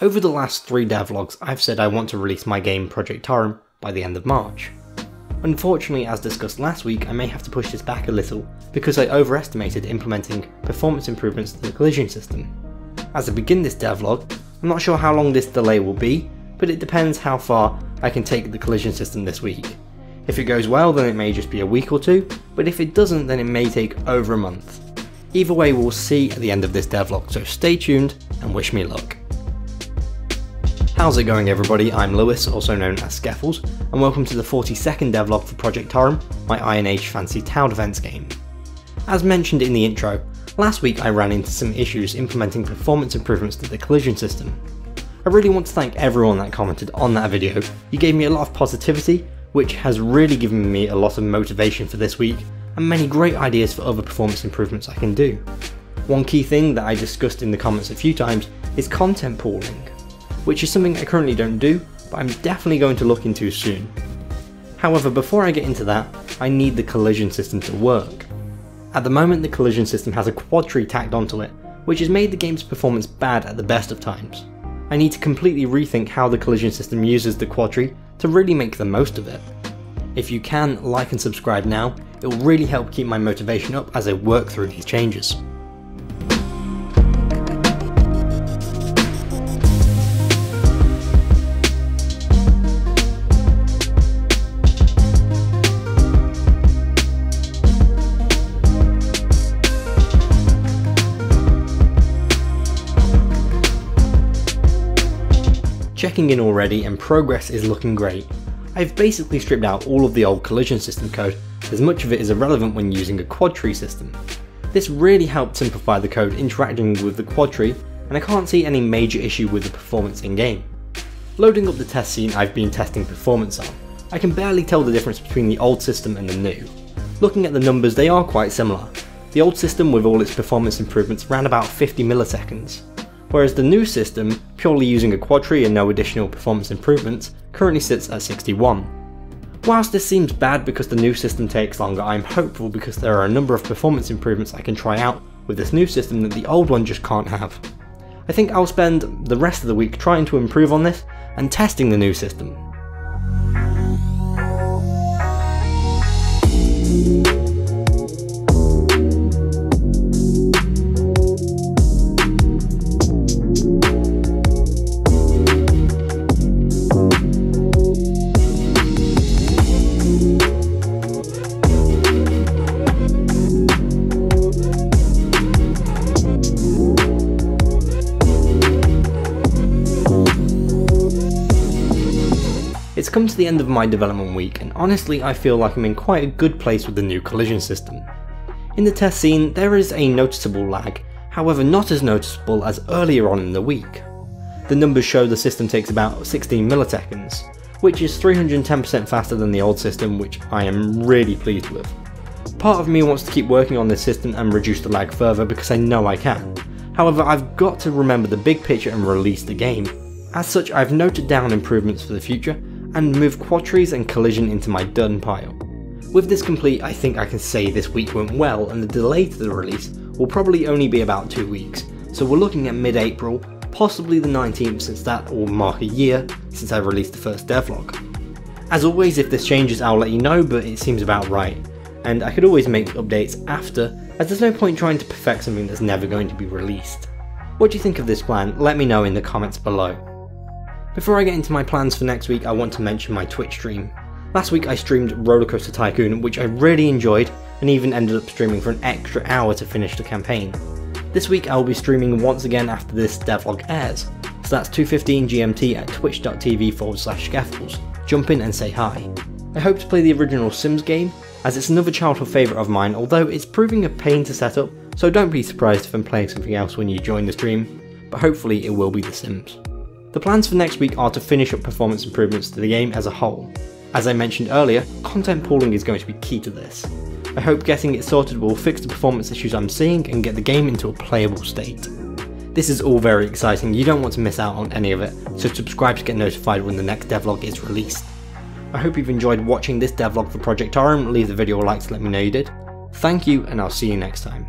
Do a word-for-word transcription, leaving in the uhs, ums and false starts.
Over the last three devlogs, I've said I want to release my game Project Torrim by the end of March. Unfortunately, as discussed last week, I may have to push this back a little because I overestimated implementing performance improvements to the collision system. As I begin this devlog, I'm not sure how long this delay will be, but it depends how far I can take the collision system this week. If it goes well, then it may just be a week or two, but if it doesn't, then it may take over a month. Either way, we'll see at the end of this devlog, so stay tuned and wish me luck. How's it going, everybody? I'm Lewis, also known as Skeffles, and welcome to the forty-second devlog for Project Torrim, my Iron Age Fantasy Tower Defense game. As mentioned in the intro, last week I ran into some issues implementing performance improvements to the collision system. I really want to thank everyone that commented on that video. You gave me a lot of positivity, which has really given me a lot of motivation for this week, and many great ideas for other performance improvements I can do. One key thing that I discussed in the comments a few times is content pooling, which is something I currently don't do, but I'm definitely going to look into soon. However, before I get into that, I need the collision system to work. At the moment, the collision system has a quadtree tacked onto it, which has made the game's performance bad at the best of times. I need to completely rethink how the collision system uses the quadtree to really make the most of it. If you can, like and subscribe now, it will really help keep my motivation up as I work through these changes. Checking in already and progress is looking great. I've basically stripped out all of the old collision system code, as much of it is irrelevant when using a quadtree system. This really helped simplify the code interacting with the quadtree, and I can't see any major issue with the performance in game. Loading up the test scene I've been testing performance on, I can barely tell the difference between the old system and the new. Looking at the numbers, they are quite similar. The old system with all its performance improvements ran about fifty milliseconds. Whereas the new system, purely using a quadtree and no additional performance improvements, currently sits at sixty-one. Whilst this seems bad because the new system takes longer, I'm hopeful because there are a number of performance improvements I can try out with this new system that the old one just can't have. I think I'll spend the rest of the week trying to improve on this and testing the new system. It's come to the end of my development week, and honestly I feel like I'm in quite a good place with the new collision system. In the test scene there is a noticeable lag, however not as noticeable as earlier on in the week. The numbers show the system takes about sixteen milliseconds, which is three hundred ten percent faster than the old system, which I am really pleased with. Part of me wants to keep working on this system and reduce the lag further because I know I can, however I've got to remember the big picture and release the game. As such, I've noted down improvements for the future, and move quadtrees and collision into my done pile. With this complete, I think I can say this week went well, and the delay to the release will probably only be about two weeks, so we're looking at mid-April, possibly the nineteenth, since that will mark a year since I released the first devlog. As always, if this changes I'll let you know, but it seems about right, and I could always make updates after, as there's no point trying to perfect something that's never going to be released. What do you think of this plan? Let me know in the comments below. Before I get into my plans for next week, I want to mention my Twitch stream. Last week I streamed Rollercoaster Tycoon, which I really enjoyed, and even ended up streaming for an extra hour to finish the campaign. This week I will be streaming once again after this devlog airs, so that's two fifteen G M T at twitch dot t v forward slash Skeffles. Jump in and say hi. I hope to play the original Sims game, as it's another childhood favourite of mine, although it's proving a pain to set up, so don't be surprised if I'm playing something else when you join the stream, but hopefully it will be The Sims. The plans for next week are to finish up performance improvements to the game as a whole. As I mentioned earlier, content pooling is going to be key to this. I hope getting it sorted will fix the performance issues I'm seeing and get the game into a playable state. This is all very exciting, you don't want to miss out on any of it, so subscribe to get notified when the next devlog is released. I hope you've enjoyed watching this devlog for Project Torrim. Leave the video a like to let me know you did. Thank you, and I'll see you next time.